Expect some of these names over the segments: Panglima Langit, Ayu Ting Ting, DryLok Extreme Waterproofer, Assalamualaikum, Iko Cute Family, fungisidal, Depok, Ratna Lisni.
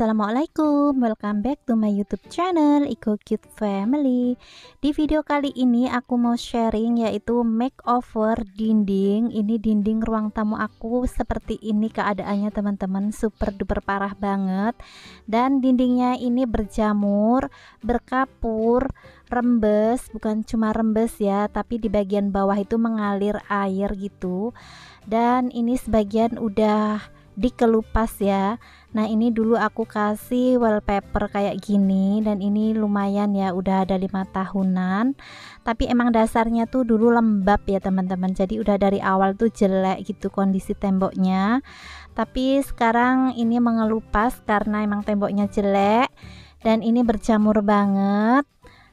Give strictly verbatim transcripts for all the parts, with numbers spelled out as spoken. Assalamualaikum, welcome back to my YouTube channel Iko Cute Family. Di video kali ini aku mau sharing yaitu makeover dinding. Ini dinding ruang tamu aku seperti ini keadaannya teman-teman, super duper parah banget. Dan dindingnya ini berjamur, berkapur, rembes, bukan cuma rembes ya, tapi di bagian bawah itu mengalir air gitu. Dan ini sebagian udah dikelupas ya. Nah ini dulu aku kasih wallpaper kayak gini, dan ini lumayan ya, udah ada lima tahunan. Tapi emang dasarnya tuh dulu lembab ya teman-teman, jadi udah dari awal tuh jelek gitu kondisi temboknya. Tapi sekarang ini mengelupas karena emang temboknya jelek dan ini berjamur banget.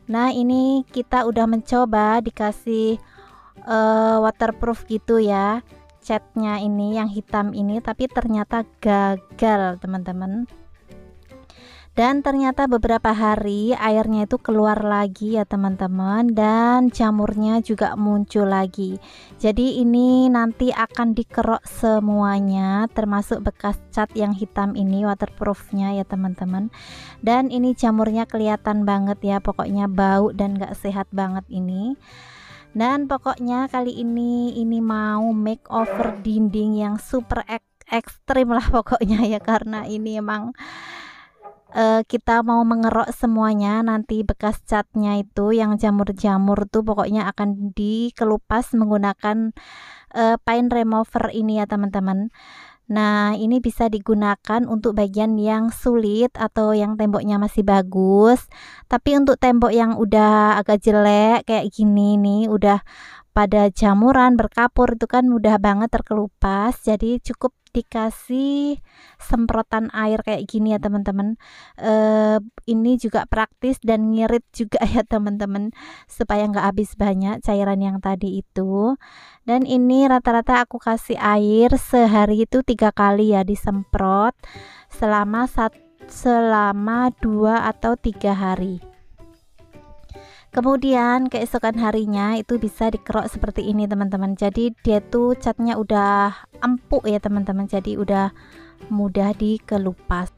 Nah ini kita udah mencoba dikasih uh, waterproof gitu ya, catnya ini yang hitam ini, tapi ternyata gagal teman-teman. Dan ternyata beberapa hari airnya itu keluar lagi ya teman-teman, dan jamurnya juga muncul lagi. Jadi ini nanti akan dikerok semuanya, termasuk bekas cat yang hitam ini, waterproofnya ya teman-teman. Dan ini jamurnya kelihatan banget ya, pokoknya bau dan gak sehat banget ini. Dan pokoknya kali ini ini mau makeover dinding yang super ek ekstrim lah pokoknya ya, karena ini emang uh, kita mau mengerok semuanya. Nanti bekas catnya itu yang jamur-jamur tuh pokoknya akan dikelupas menggunakan uh, paint remover ini ya teman-teman. Nah ini bisa digunakan untuk bagian yang sulit atau yang temboknya masih bagus. Tapi untuk tembok yang udah agak jelek kayak gini nih, udah pada jamuran, berkapur, itu kan mudah banget terkelupas. Jadi cukup dikasih semprotan air kayak gini ya teman-teman. e, Ini juga praktis dan ngirit juga ya teman-teman, supaya nggak habis banyak cairan yang tadi itu. Dan ini rata-rata aku kasih air sehari itu tiga kali ya, disemprot selama satu selama dua atau tiga hari. Kemudian keesokan harinya itu bisa dikerok seperti ini teman-teman. Jadi dia tuh catnya udah empuk ya teman-teman, jadi udah mudah dikelupas.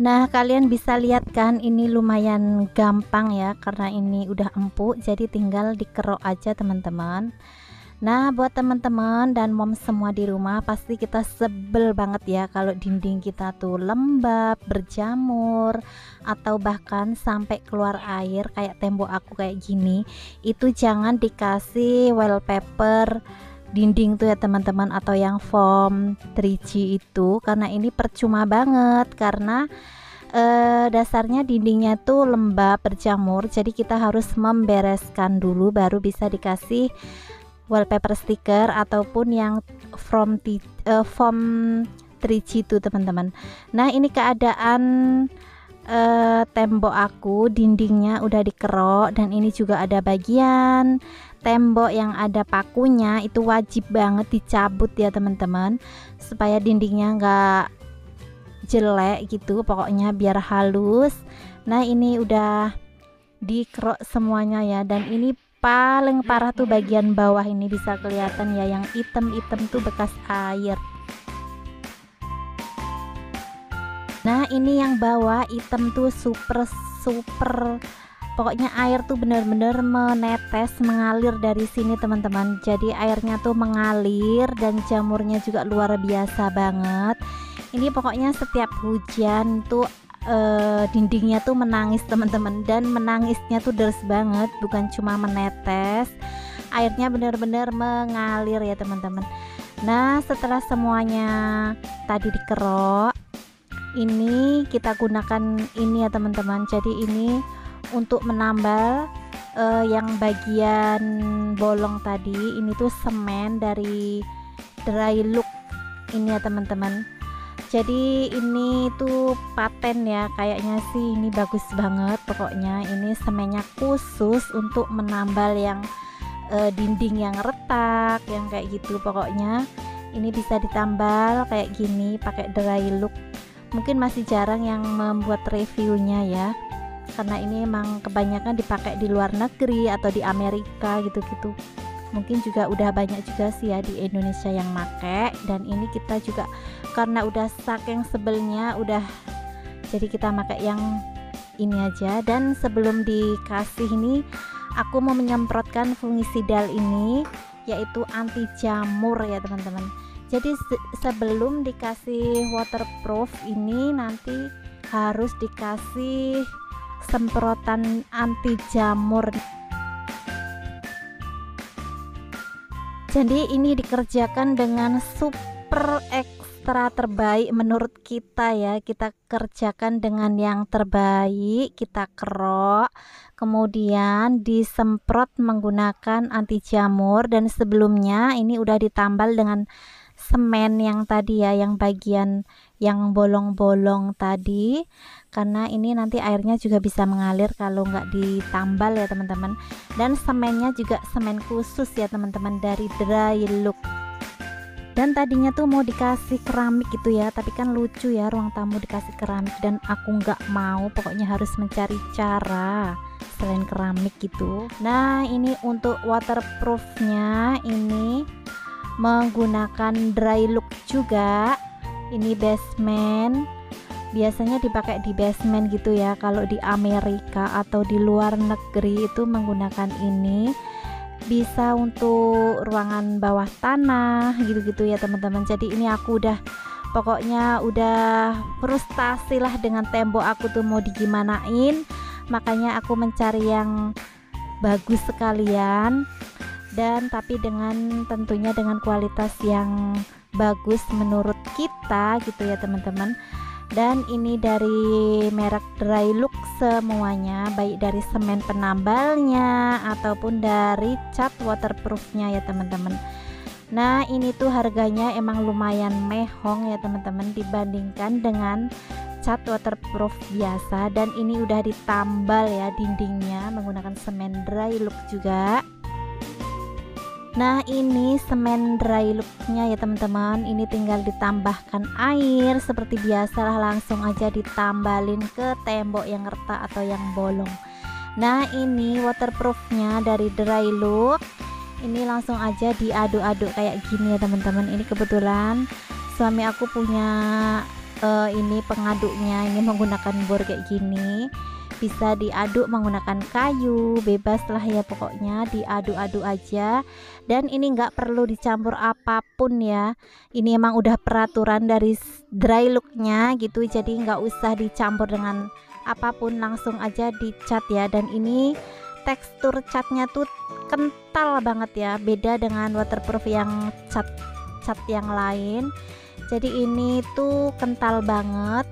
Nah kalian bisa lihat kan, ini lumayan gampang ya karena ini udah empuk, jadi tinggal dikerok aja teman-teman. Nah buat teman-teman dan mom semua di rumah, pasti kita sebel banget ya kalau dinding kita tuh lembab, berjamur, atau bahkan sampai keluar air kayak tembok aku kayak gini. Itu jangan dikasih wallpaper dinding tuh ya teman-teman, atau yang foam tiga G itu, karena ini percuma banget. Karena Uh, dasarnya dindingnya tuh lembab, berjamur, jadi kita harus membereskan dulu baru bisa dikasih wallpaper stiker ataupun yang from uh, foam tiga G itu teman-teman. Nah ini keadaan uh, tembok aku, dindingnya udah dikerok, dan ini juga ada bagian tembok yang ada pakunya, itu wajib banget dicabut ya teman-teman, supaya dindingnya nggak jelek gitu, pokoknya biar halus. Nah ini udah dikerok semuanya ya, dan ini paling parah tuh bagian bawah ini, bisa kelihatan ya yang item-item tuh bekas air. Nah ini yang bawah item tuh super super, pokoknya air tuh bener-bener menetes, mengalir dari sini teman-teman. Jadi airnya tuh mengalir dan jamurnya juga luar biasa banget. Ini pokoknya setiap hujan tuh eh, dindingnya tuh menangis teman-teman, dan menangisnya tuh deres banget, bukan cuma menetes, airnya benar-benar mengalir ya teman-teman. Nah setelah semuanya tadi dikerok, ini kita gunakan ini ya teman-teman. Jadi ini untuk menambal eh, yang bagian bolong tadi. Ini tuh semen dari DryLok ini ya teman-teman. Jadi ini tuh paten ya, kayaknya sih ini bagus banget. Pokoknya ini semennya khusus untuk menambal yang e, dinding yang retak, yang kayak gitu. Pokoknya ini bisa ditambal kayak gini pakai DryLok. Mungkin masih jarang yang membuat reviewnya ya, karena ini emang kebanyakan dipakai di luar negeri atau di Amerika gitu-gitu. mungkin juga udah banyak juga sih ya di Indonesia yang make, dan ini kita juga karena udah saking sebelnya udah, jadi kita pakai yang ini aja. Dan sebelum dikasih ini aku mau menyemprotkan fungisidal ini, yaitu anti jamur ya teman-teman. Jadi se sebelum dikasih waterproof ini nanti harus dikasih semprotan anti jamur. Jadi ini dikerjakan dengan super ekstra terbaik menurut kita ya. Kita kerjakan dengan yang terbaik, kita kerok, kemudian disemprot menggunakan anti jamur. Dan sebelumnya ini udah ditambal dengan semen yang tadi ya, yang bagian yang bolong-bolong tadi, karena ini nanti airnya juga bisa mengalir kalau nggak ditambal ya teman-teman. Dan semennya juga semen khusus ya teman-teman dari DryLok. Dan tadinya tuh mau dikasih keramik gitu ya, tapi kan lucu ya ruang tamu dikasih keramik, dan aku nggak mau, pokoknya harus mencari cara selain keramik gitu. Nah ini untuk waterproofnya ini menggunakan DryLok juga. Ini basement, biasanya dipakai di basement gitu ya, kalau di Amerika atau di luar negeri itu menggunakan ini, bisa untuk ruangan bawah tanah gitu-gitu ya teman-teman. Jadi ini aku udah, pokoknya udah frustasi lah dengan tembok aku tuh mau digimanain, makanya aku mencari yang bagus sekalian, dan tapi dengan tentunya dengan kualitas yang bagus menurut kita gitu ya teman-teman. Dan ini dari merek DryLok semuanya, baik dari semen penambalnya ataupun dari cat waterproofnya ya teman-teman. Nah ini tuh harganya emang lumayan mehong ya teman-teman dibandingkan dengan cat waterproof biasa. Dan ini udah ditambal ya dindingnya menggunakan semen DryLok juga. Nah ini semen DryLoknya ya teman-teman, ini tinggal ditambahkan air seperti biasalah, langsung aja ditambalin ke tembok yang retak atau yang bolong. Nah ini waterproofnya dari DryLok, ini langsung aja diaduk-aduk kayak gini ya teman-teman. Ini kebetulan suami aku punya uh, ini pengaduknya, ini menggunakan bor kayak gini, bisa diaduk menggunakan kayu, bebas lah ya pokoknya diaduk-aduk aja. Dan ini nggak perlu dicampur apapun ya, ini emang udah peraturan dari DryLoknya gitu, jadi nggak usah dicampur dengan apapun, langsung aja dicat ya. Dan ini tekstur catnya tuh kental banget ya, beda dengan waterproof yang cat cat yang lain. Jadi ini tuh kental banget,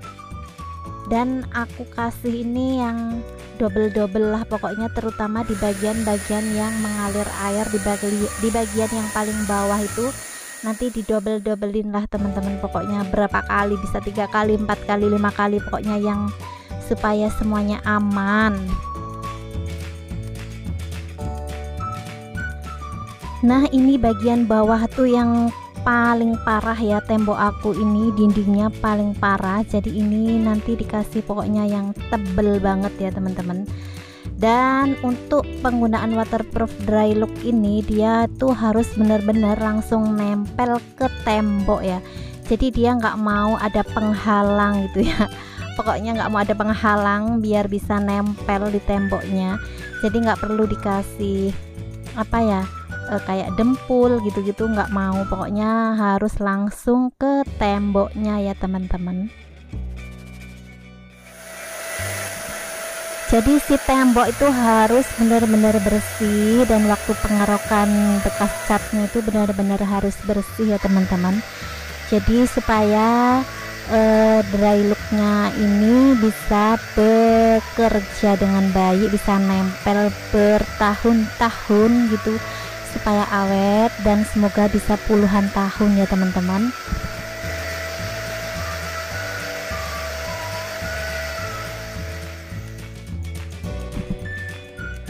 dan aku kasih ini yang double-double lah pokoknya, terutama di bagian-bagian yang mengalir air, di bagian, di bagian yang paling bawah itu nanti di double-doublein lah teman-teman. Pokoknya berapa kali, bisa tiga kali, empat kali, lima kali, pokoknya yang supaya semuanya aman. Nah ini bagian bawah tuh yang paling parah ya, tembok aku ini dindingnya paling parah, jadi ini nanti dikasih pokoknya yang tebel banget ya teman-teman. Dan untuk penggunaan waterproof DryLok ini dia tuh harus benar-benar langsung nempel ke tembok ya, jadi dia nggak mau ada penghalang gitu ya, pokoknya nggak mau ada penghalang biar bisa nempel di temboknya. Jadi nggak perlu dikasih apa ya, E, kayak dempul gitu-gitu, nggak mau, pokoknya harus langsung ke temboknya ya teman-teman. Jadi si tembok itu harus benar-benar bersih, dan waktu pengerokan bekas catnya itu benar-benar harus bersih ya teman-teman. Jadi supaya e, DryLoknya ini bisa bekerja dengan baik, bisa nempel bertahun-tahun gitu, supaya awet dan semoga bisa puluhan tahun ya teman-teman.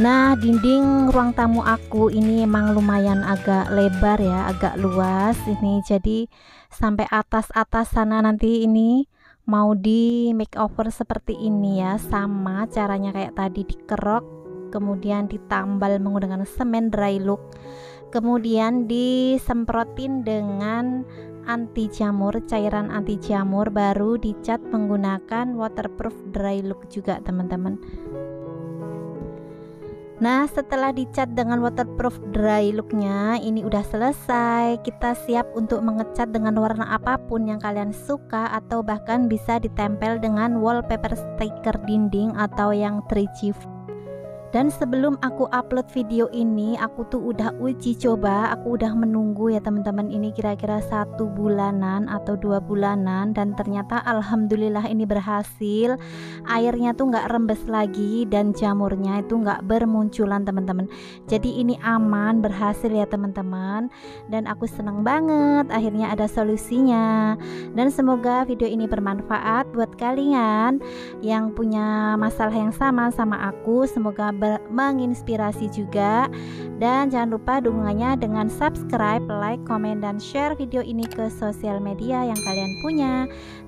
Nah dinding ruang tamu aku ini emang lumayan agak lebar ya, agak luas ini, jadi sampai atas-atas sana nanti ini mau di makeover seperti ini ya, sama caranya kayak tadi dikerok, kemudian ditambal menggunakan semen DryLok, kemudian disemprotin dengan anti jamur, cairan anti jamur, baru dicat menggunakan waterproof DryLok juga, teman-teman. Nah, setelah dicat dengan waterproof DryLoknya, ini udah selesai. Kita siap untuk mengecat dengan warna apapun yang kalian suka, atau bahkan bisa ditempel dengan wallpaper stiker dinding atau yang tiga G. Dan sebelum aku upload video ini, aku tuh udah uji coba, aku udah menunggu ya teman-teman, ini kira-kira satu bulanan atau dua bulanan, dan ternyata alhamdulillah ini berhasil. Airnya tuh nggak rembes lagi dan jamurnya itu nggak bermunculan, teman-teman. Jadi ini aman, berhasil ya teman-teman, dan aku senang banget akhirnya ada solusinya. Dan semoga video ini bermanfaat buat kalian yang punya masalah yang sama sama aku. Semoga menginspirasi juga, dan jangan lupa dukungannya dengan subscribe, like, komen, dan share video ini ke sosial media yang kalian punya,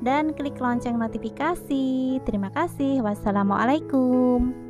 dan klik lonceng notifikasi. Terima kasih. Wassalamualaikum.